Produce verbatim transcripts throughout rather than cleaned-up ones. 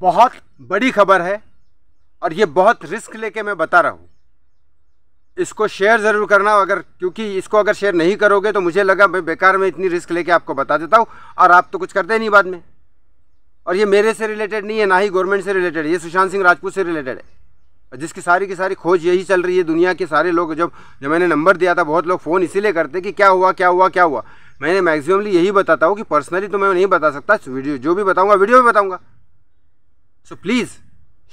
बहुत बड़ी खबर है और ये बहुत रिस्क लेके मैं बता रहा हूँ। इसको शेयर ज़रूर करना, अगर क्योंकि इसको अगर शेयर नहीं करोगे तो मुझे लगा मैं बेकार में इतनी रिस्क लेके आपको बता देता हूँ और आप तो कुछ करते नहीं बाद में। और ये मेरे से रिलेटेड नहीं है, ना ही गवर्नमेंट से रिलेटेड है, ये सुशांत सिंह राजपूत से रिलेटेड है, जिसकी सारी की सारी खोज यही चल रही है। दुनिया के सारे लोग, जब जब मैंने नंबर दिया था, बहुत लोग फ़ोन इसीलिए करते कि क्या हुआ क्या हुआ क्या हुआ। मैंने मैक्सिममली यही बताता हूँ कि पर्सनली तो मैं नहीं बता सकता, वीडियो जो भी बताऊँगा वीडियो में बताऊँगा। सो प्लीज़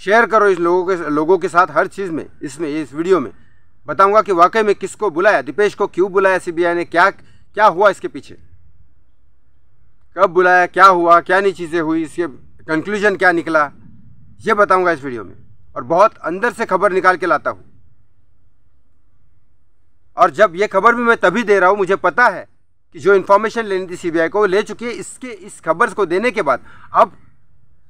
शेयर करो इस लोगों के लोगों के साथ, हर चीज़ में, इसमें इस वीडियो में बताऊंगा कि वाकई में किसको बुलाया, दिपेश को क्यों बुलाया सीबीआई ने, क्या क्या हुआ इसके पीछे, कब बुलाया, क्या हुआ, क्या नई चीज़ें हुई, इसके कंक्लूजन क्या निकला, ये बताऊंगा इस वीडियो में। और बहुत अंदर से खबर निकाल के लाता हूँ। और जब ये खबर भी मैं तभी दे रहा हूँ, मुझे पता है कि जो इन्फॉर्मेशन लेनी थी सीबीआई को वो ले चुकी है। इसके इस खबर को देने के बाद अब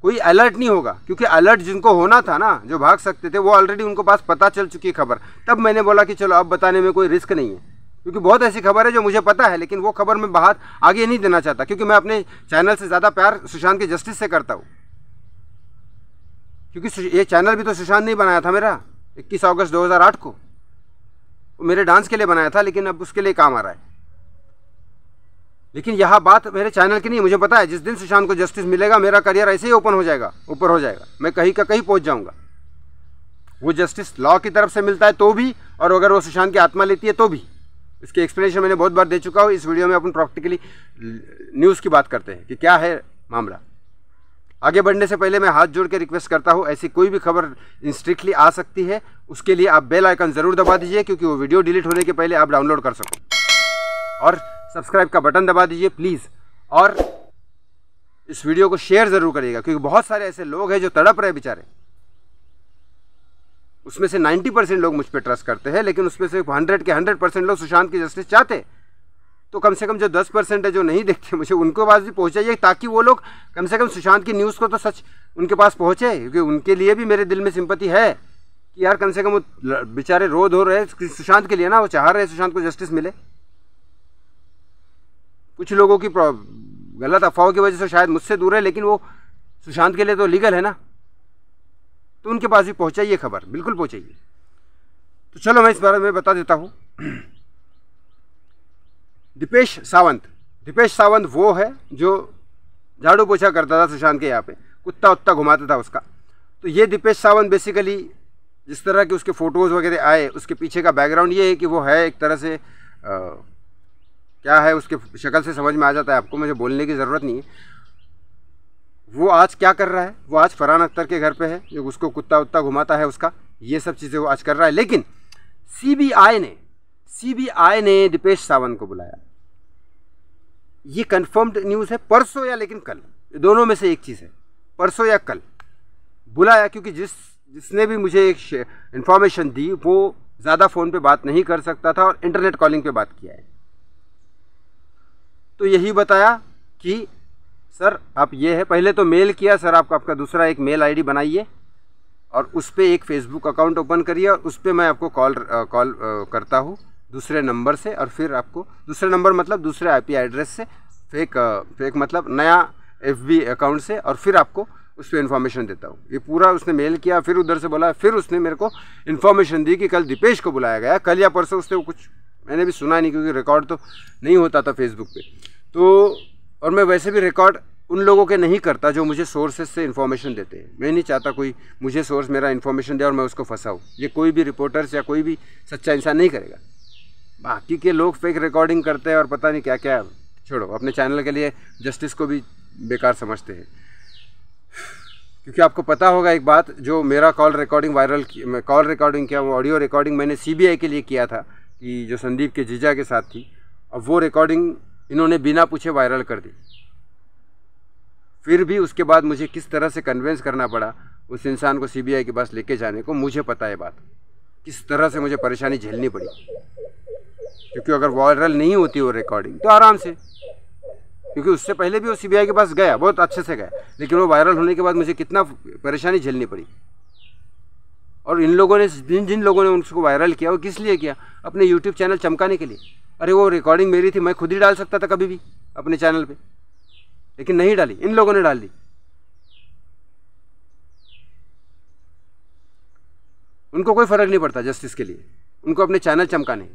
कोई अलर्ट नहीं होगा, क्योंकि अलर्ट जिनको होना था ना, जो भाग सकते थे, वो ऑलरेडी उनको पास पता चल चुकी है खबर। तब मैंने बोला कि चलो अब बताने में कोई रिस्क नहीं है, क्योंकि बहुत ऐसी खबर है जो मुझे पता है, लेकिन वो खबर मैं बाहर आगे नहीं देना चाहता, क्योंकि मैं अपने चैनल से ज़्यादा प्यार सुशांत के जस्टिस से करता हूँ। क्योंकि ये चैनल भी तो सुशांत ने बनाया था मेरा, इक्कीस अगस्त दो हज़ार आठ को मेरे डांस के लिए बनाया था, लेकिन अब उसके लिए काम आ रहा है। लेकिन यह बात मेरे चैनल की नहीं, मुझे पता है जिस दिन सुशांत को जस्टिस मिलेगा मेरा करियर ऐसे ही ओपन हो जाएगा, ऊपर हो जाएगा, मैं कहीं का कहीं पहुंच जाऊंगा। वो जस्टिस लॉ की तरफ से मिलता है तो भी, और अगर वो सुशांत की आत्मा लेती है तो भी। इसके एक्सप्लेनेशन मैंने बहुत बार दे चुका हूँ। इस वीडियो में अपन प्रैक्टिकली न्यूज़ की बात करते हैं कि क्या है मामला। आगे बढ़ने से पहले मैं हाथ जोड़ के रिक्वेस्ट करता हूँ, ऐसी कोई भी खबर इंस्ट्रिक्टली आ सकती है, उसके लिए आप बेल आइकन ज़रूर दबा दीजिए, क्योंकि वो वीडियो डिलीट होने के पहले आप डाउनलोड कर सको। और सब्सक्राइब का बटन दबा दीजिए प्लीज़, और इस वीडियो को शेयर ज़रूर करिएगा, क्योंकि बहुत सारे ऐसे लोग हैं जो तड़प रहे बेचारे। उसमें से नब्बे परसेंट लोग मुझ पर ट्रस्ट करते हैं, लेकिन उसमें से सौ के सौ परसेंट लोग सुशांत की जस्टिस चाहते। तो कम से कम जो दस परसेंट है जो नहीं देखते मुझे, उनके पास भी पहुँचाइए, ताकि वो लोग कम से कम सुशांत की न्यूज़ को तो सच उनके पास पहुँचे, क्योंकि उनके लिए भी मेरे दिल में सिंपैथी है कि यार कम से कम वो बेचारे रो धो रहे सुशांत के लिए ना, वो चाह रहे सुशांत को जस्टिस मिले। कुछ लोगों की गलत अफवाहों की वजह से शायद मुझसे दूर है, लेकिन वो सुशांत के लिए तो लीगल है ना, तो उनके पास भी पहुँचाइए खबर, बिल्कुल पहुँचाइए। तो चलो मैं इस बारे में बता देता हूँ। दिपेश सावंत, दिपेश सावंत वो है जो झाड़ू पोछा करता था सुशांत के यहाँ पे, कुत्ता उत्ता घुमाता था उसका। तो ये दिपेश सावंत बेसिकली जिस तरह के उसके फ़ोटोज़ वगैरह आए, उसके पीछे का बैकग्राउंड ये है कि वो है एक तरह से आ, क्या है उसके शक्ल से समझ में आ जाता है आपको, मुझे बोलने की ज़रूरत नहीं है। वो आज क्या कर रहा है, वो आज फरहान अख्तर के घर पे है, जो उसको कुत्ता उत्ता घुमाता है उसका, ये सब चीज़ें वो आज कर रहा है। लेकिन सीबीआई ने सीबीआई ने दिपेश सावंत को बुलाया, ये कंफर्म्ड न्यूज़ है। परसों या लेकिन कल, दोनों में से एक चीज़ है, परसों या कल बुलाया, क्योंकि जिस जिसने भी मुझे एक इन्फॉर्मेशन दी वो ज़्यादा फ़ोन पर बात नहीं कर सकता था और इंटरनेट कॉलिंग पर बात किया है। तो यही बताया कि सर आप ये है, पहले तो मेल किया, सर आपका आपका दूसरा एक मेल आईडी बनाइए और उस पर एक फ़ेसबुक अकाउंट ओपन करिए, और उस पर मैं आपको कॉल कॉल करता हूँ दूसरे नंबर से, और फिर आपको दूसरे नंबर मतलब दूसरे आईपी एड्रेस से, फेक फेक मतलब नया एफबी अकाउंट से, और फिर आपको उस पर इन्फॉर्मेशन देता हूँ। ये पूरा उसने मेल किया, फिर उधर से बोला, फिर उसने मेरे को इन्फॉर्मेशन दी कि कल दिपेश को बुलाया गया, कल या परसों। उसने कुछ मैंने भी सुना नहीं, क्योंकि रिकॉर्ड तो नहीं होता था फेसबुक पे, तो और मैं वैसे भी रिकॉर्ड उन लोगों के नहीं करता जो मुझे सोर्सेज से इन्फॉर्मेशन देते हैं। मैं नहीं चाहता कोई मुझे सोर्स मेरा इन्फॉर्मेशन दे और मैं उसको फंसाऊँ, ये कोई भी रिपोर्टर्स या कोई भी सच्चा इंसान नहीं करेगा। बाकी के लोग फेक रिकॉर्डिंग करते हैं और पता नहीं क्या क्या, छोड़ो, अपने चैनल के लिए जस्टिस को भी बेकार समझते हैं। क्योंकि आपको पता होगा एक बात, जो मेरा call recording viral, call recording क्या, वो ऑडियो रिकॉर्डिंग मैंने सी बी आई के लिए किया था, कि जो संदीप के जीजा के साथ थी। अब वो रिकॉर्डिंग इन्होंने बिना पूछे वायरल कर दी। फिर भी उसके बाद मुझे किस तरह से कन्विंस करना पड़ा उस इंसान को सीबीआई के पास लेके जाने को, मुझे पता है बात, किस तरह से मुझे परेशानी झेलनी पड़ी। क्योंकि अगर वायरल नहीं होती वो रिकॉर्डिंग तो आराम से, क्योंकि उससे पहले भी वो सीबीआई के पास गया, बहुत अच्छे से गया, लेकिन वो वायरल होने के बाद मुझे कितना परेशानी झेलनी पड़ी। और इन लोगों ने, जिन जिन लोगों ने उसको वायरल किया, वो किस लिए किया, अपने यूट्यूब चैनल चमकाने के लिए। अरे वो रिकॉर्डिंग मेरी थी, मैं खुद ही डाल सकता था कभी भी अपने चैनल पे, लेकिन नहीं डाली, इन लोगों ने डाल दी। उनको कोई फ़र्क नहीं पड़ता जस्टिस के लिए, उनको अपने चैनल चमकाने,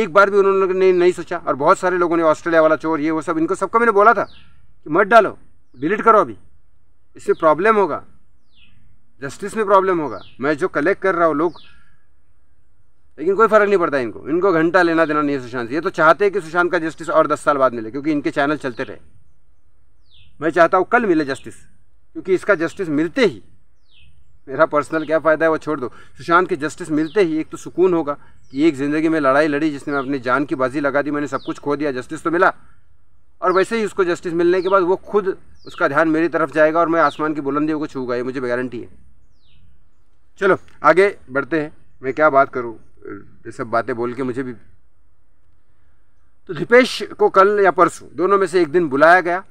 एक बार भी उन्होंने नहीं सोचा। और बहुत सारे लोगों ने ऑस्ट्रेलिया वाला चोर ये वो सब, इनको सबको मैंने बोला था कि मत डालो, डिलीट करो अभी, इससे प्रॉब्लम होगा, जस्टिस में प्रॉब्लम होगा, मैं जो कलेक्ट कर रहा हूँ लोग। लेकिन कोई फ़र्क नहीं पड़ता इनको, इनको घंटा लेना देना नहीं है सुशांत। ये तो चाहते हैं कि सुशांत का जस्टिस और दस साल बाद मिले, क्योंकि इनके चैनल चलते रहे। मैं चाहता हूँ कल मिले जस्टिस, क्योंकि इसका जस्टिस मिलते ही, मेरा पर्सनल क्या फ़ायदा है वो छोड़ दो, सुशांत के जस्टिस मिलते ही एक तो सुकून होगा कि एक ज़िंदगी में लड़ाई लड़ी जिसने मैं अपनी जान की बाजी लगा दी, मैंने सब कुछ खो दिया, जस्टिस तो मिला। और वैसे ही उसको जस्टिस मिलने के बाद वो खुद, उसका ध्यान मेरी तरफ जाएगा और मैं आसमान की बुलंदियों को छूगा, ये मुझे गारंटी है। चलो आगे बढ़ते हैं, मैं क्या बात करूँ, ये सब बातें बोल के मुझे भी। तो दिपेश को कल या परसों दोनों में से एक दिन बुलाया गया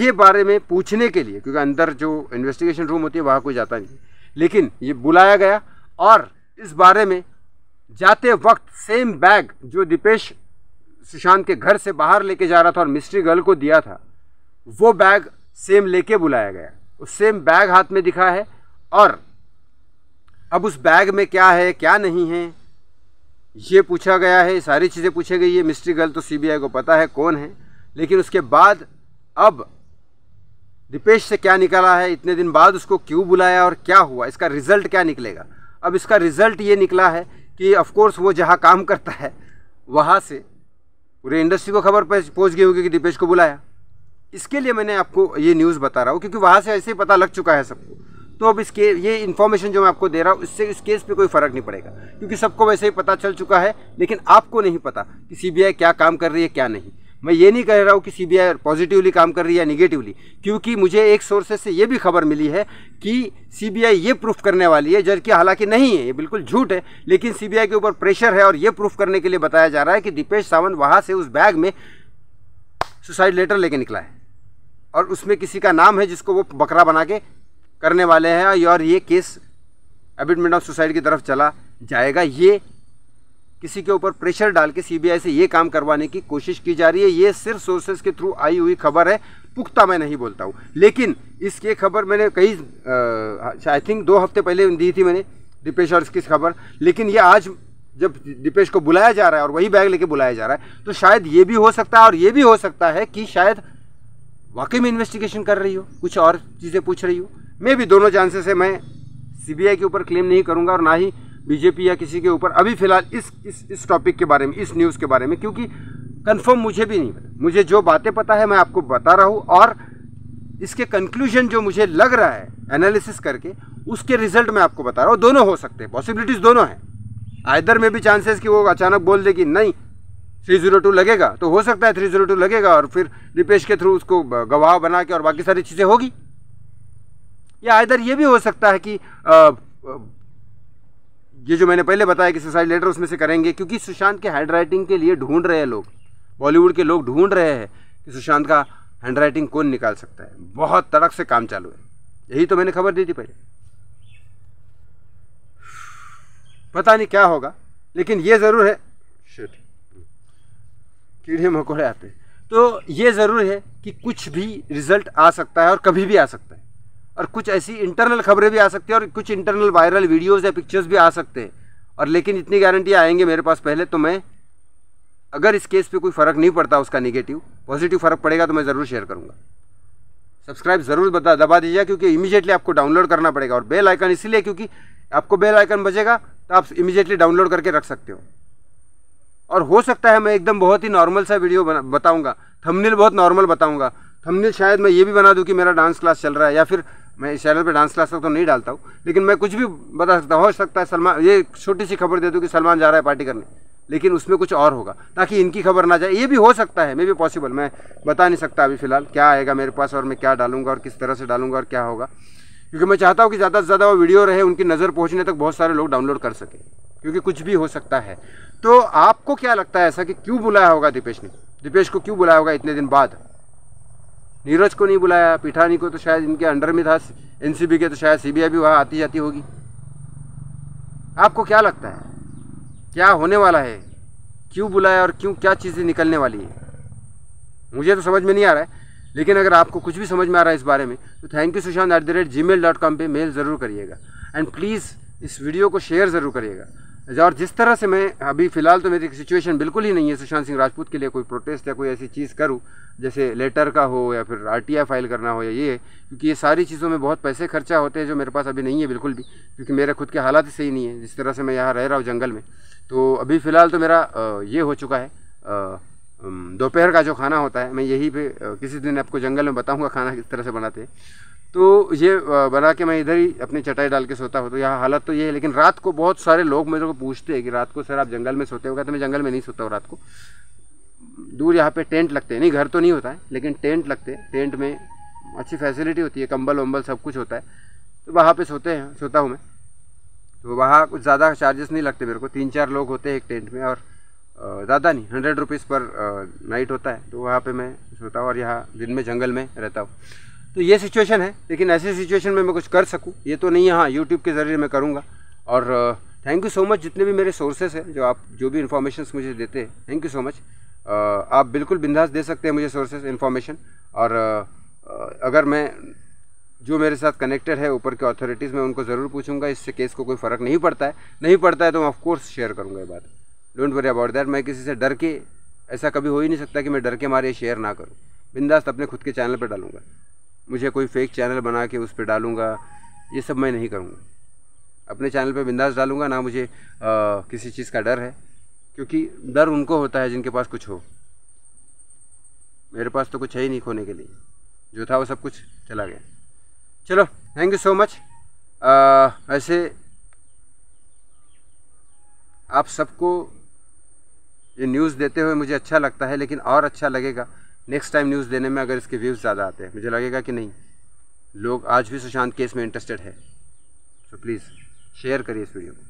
ये बारे में पूछने के लिए, क्योंकि अंदर जो इन्वेस्टिगेशन रूम होती है वहाँ कोई जाता नहीं, लेकिन ये बुलाया गया। और इस बारे में जाते वक्त सेम बैग जो दिपेश सुशांत के घर से बाहर लेके जा रहा था और मिस्ट्री गर्ल को दिया था, वो बैग सेम लेके बुलाया गया, उस सेम बैग हाथ में दिखा है। और अब उस बैग में क्या है क्या नहीं है ये पूछा गया है, सारी चीज़ें पूछी गई है। मिस्ट्री गर्ल तो सीबीआई को पता है कौन है, लेकिन उसके बाद अब दिपेश से क्या निकला है, इतने दिन बाद उसको क्यों बुलाया और क्या हुआ, इसका रिज़ल्ट क्या निकलेगा। अब इसका रिज़ल्ट ये निकला है कि ऑफ कोर्स वो जहाँ काम करता है वहाँ से पूरे इंडस्ट्री को खबर पहुँच गई होगी कि दिपेश को बुलाया। इसके लिए मैंने आपको ये न्यूज़ बता रहा हूँ, क्योंकि वहाँ से ऐसे ही पता लग चुका है सबको। तो अब इसके ये इन्फॉर्मेशन जो मैं आपको दे रहा हूँ, इससे इस केस पे कोई फ़र्क नहीं पड़ेगा, क्योंकि सबको वैसे ही पता चल चुका है। लेकिन आपको नहीं पता कि सीबीआई क्या काम कर रही है क्या नहीं। मैं ये नहीं कह रहा हूँ कि सीबीआई पॉजिटिवली काम कर रही है या निगेटिवली, क्योंकि मुझे एक सोर्सेस से ये भी खबर मिली है कि सीबीआई ये प्रूफ करने वाली है, जबकि हालांकि नहीं है, ये बिल्कुल झूठ है। लेकिन सीबीआई के ऊपर प्रेशर है और ये प्रूफ करने के लिए बताया जा रहा है कि दिपेश सावंत वहाँ से उस बैग में सुसाइड लेटर लेके निकला है और उसमें किसी का नाम है जिसको वो बकरा बना के करने वाले हैं, और ये केस एबिटमेंट ऑफ सुसाइड की तरफ चला जाएगा। ये किसी के ऊपर प्रेशर डाल के सीबीआई से ये काम करवाने की कोशिश की जा रही है। ये सिर्फ सोर्सेज के थ्रू आई हुई खबर है, पुख्ता मैं नहीं बोलता हूँ। लेकिन इसकी खबर मैंने कई आई थिंक दो हफ्ते पहले दी थी मैंने, दिपेश और इसकी खबर। लेकिन ये आज जब दिपेश को बुलाया जा रहा है और वही बैग लेके बुलाया जा रहा है, तो शायद ये भी हो सकता है और ये भी हो सकता है कि शायद वाकई में इन्वेस्टिगेशन कर रही हो, कुछ और चीज़ें पूछ रही हो। मैं भी दोनों चांसेस है, मैं सीबीआई के ऊपर क्लेम नहीं करूंगा और ना ही बीजेपी या किसी के ऊपर अभी फ़िलहाल इस इस इस टॉपिक के बारे में, इस न्यूज़ के बारे में, क्योंकि कंफर्म मुझे भी नहीं पता। मुझे जो बातें पता है मैं आपको बता रहा हूं, और इसके कंक्लूजन जो मुझे लग रहा है एनालिसिस करके, उसके रिजल्ट मैं आपको बता रहा हूँ। दोनों हो सकते हैं, पॉसिबिलिटीज़ दोनों हैं। आइदर में भी चांसेस कि वो अचानक बोल देगी नहीं थ्री जीरो टू लगेगा, तो हो सकता है थ्री जीरो टू लगेगा और फिर दिपेश के थ्रू उसको गवाह बना के और बाकी सारी चीज़ें होगी। या इधर ये भी हो सकता है कि आ, आ, ये जो मैंने पहले बताया कि सुसाइड लेटर उसमें से करेंगे, क्योंकि सुशांत के हैंडराइटिंग के लिए ढूंढ रहे हैं लोग, बॉलीवुड के लोग ढूंढ रहे हैं कि सुशांत का हैंडराइटिंग कौन निकाल सकता है। बहुत तड़क से काम चालू है, यही तो मैंने खबर दी थी पहले। पता नहीं क्या होगा, लेकिन ये ज़रूर है शिट कीड़े मकोड़े आते हैं, तो ये ज़रूर है कि कुछ भी रिजल्ट आ सकता है और कभी भी आ सकता है। और कुछ ऐसी इंटरनल खबरें भी आ सकती हैं और कुछ इंटरनल वायरल वीडियोस या पिक्चर्स भी आ सकते हैं। और लेकिन इतनी गारंटी आएंगे मेरे पास पहले, तो मैं अगर इस केस पे कोई फ़र्क नहीं पड़ता उसका नेगेटिव पॉजिटिव फ़र्क पड़ेगा तो मैं ज़रूर शेयर करूँगा। सब्सक्राइब ज़रूर बता दबा दीजिए, क्योंकि इमीडिएटली आपको डाउनलोड करना पड़ेगा। और बेल आइकन इसलिए क्योंकि आपको बेल आइकन बजेगा तो आप इमीडिएटली डाउनलोड करके रख सकते हो। और हो सकता है मैं एकदम बहुत ही नॉर्मल सा वीडियो बताऊँगा, थंबनेल बहुत नॉर्मल बताऊँगा। थंबनेल शायद मैं ये भी बना दूँ कि मेरा डांस क्लास चल रहा है, या फिर मैं इस चैनल पे डांस क्लास तक तो नहीं डालता हूँ, लेकिन मैं कुछ भी बता सकता हूँ। हो सकता है सलमान, ये छोटी सी खबर दे दूँ कि सलमान जा रहा है पार्टी करने, लेकिन उसमें कुछ और होगा ताकि इनकी खबर ना जाए, ये भी हो सकता है। मे बी पॉसिबल, मैं बता नहीं सकता अभी फ़िलहाल क्या आएगा मेरे पास और मैं क्या डालूंगा और किस तरह से डालूंगा और क्या होगा, क्योंकि मैं चाहता हूँ कि ज़्यादा से ज़्यादा वो वीडियो रहे, उनकी नज़र पहुँचने तक बहुत सारे लोग डाउनलोड कर सकें, क्योंकि कुछ भी हो सकता है। तो आपको क्या लगता है ऐसा कि क्यों बुलाया होगा दिपेश ने, दिपेश को क्यों बुलाया होगा इतने दिन बाद? नीरज को नहीं बुलाया, पिठानी को तो शायद इनके अंडर में था एनसीबी के, तो शायद सीबीआई भी वहाँ आती जाती होगी। आपको क्या लगता है क्या होने वाला है, क्यों बुलाया और क्यों क्या चीज़ें निकलने वाली है? मुझे तो समझ में नहीं आ रहा है, लेकिन अगर आपको कुछ भी समझ में आ रहा है इस बारे में, तो thank you Sushant at the rate Gmail dot com पर मेल ज़रूर करिएगा। एंड प्लीज़ इस वीडियो को शेयर ज़रूर करिएगा। और जिस तरह से मैं अभी फ़िलहाल तो मेरी सिचुएशन बिल्कुल ही नहीं है सुशांत सिंह राजपूत के लिए कोई प्रोटेस्ट या कोई ऐसी चीज़ करूँ जैसे लेटर का हो या फिर आरटीआई फाइल करना हो या ये, क्योंकि ये सारी चीज़ों में बहुत पैसे खर्चा होते हैं जो मेरे पास अभी नहीं है बिल्कुल भी, क्योंकि मेरे खुद के हालात सही नहीं है जिस तरह से मैं यहाँ रह रहा हूँ जंगल में। तो अभी फ़िलहाल तो मेरा ये हो चुका है, दोपहर का जो खाना होता है मैं यही पे किसी दिन आपको जंगल में बताऊंगा खाना किस तरह से बनाते हैं। तो ये बना के मैं इधर ही अपनी चटाई डाल के सोता हूँ। तो यहाँ हालत तो ये है, लेकिन रात को बहुत सारे लोग मेरे को पूछते हैं कि रात को सर आप जंगल में सोते हो क्या? तो मैं जंगल में नहीं सोता हूँ रात को। दूर यहाँ पे टेंट लगते हैं, नहीं घर तो नहीं होता है लेकिन टेंट लगते हैं, टेंट में अच्छी फैसिलिटी होती है, कंबल वम्बल सब कुछ होता है, तो वहाँ पे सोते हैं सोता हूँ मैं। तो वहाँ कुछ ज़्यादा चार्जेस नहीं लगते मेरे को, तीन चार लोग होते हैं एक टेंट में और ज़्यादा नहीं, हंड्रेड रुपीज़ पर नाइट होता है। तो वहाँ पे मैं सोता हूँ और यहाँ दिन में जंगल में रहता हूँ। तो ये सिचुएशन है, लेकिन ऐसी सिचुएशन में मैं कुछ कर सकूँ ये तो नहीं है। हाँ, यूट्यूब के ज़रिए मैं करूँगा। और थैंक यू सो मच जितने भी मेरे सोर्सेस हैं जो आप जो भी इन्फॉर्मेशंस मुझे देते हैं, थैंक यू सो मच। आप बिल्कुल बिंदास दे सकते हैं मुझे सोर्सेस इन्फॉर्मेशन। और अगर मैं जो मेरे साथ कनेक्टेड है ऊपर के अथॉरिटीज़ में उनको ज़रूर पूछूँगा, इससे केस को कोई फ़र्क नहीं पड़ता है, नहीं पड़ता है तो मैं ऑफकोर्स शेयर करूँगा ये बात। Don't worry about that. मैं किसी से डर के, ऐसा कभी हो ही नहीं सकता कि मैं डर के मारे शेयर ना करूं। बिंदास अपने खुद के चैनल पर डालूंगा, मुझे कोई फेक चैनल बना के उस पर डालूंगा ये सब मैं नहीं करूंगा। अपने चैनल पर बिंदास डालूंगा, ना मुझे आ, किसी चीज़ का डर है, क्योंकि डर उनको होता है जिनके पास कुछ हो। मेरे पास तो कुछ है ही नहीं खोने के लिए, जो था वो सब कुछ चला गया। चलो, थैंक यू सो मच। ऐसे आप सबको ये न्यूज़ देते हुए मुझे अच्छा लगता है, लेकिन और अच्छा लगेगा नेक्स्ट टाइम न्यूज़ देने में अगर इसके व्यूज़ ज़्यादा आते हैं। मुझे लगेगा कि नहीं, लोग आज भी सुशांत केस में इंटरेस्टेड है। सो प्लीज़ शेयर करिए इस वीडियो को।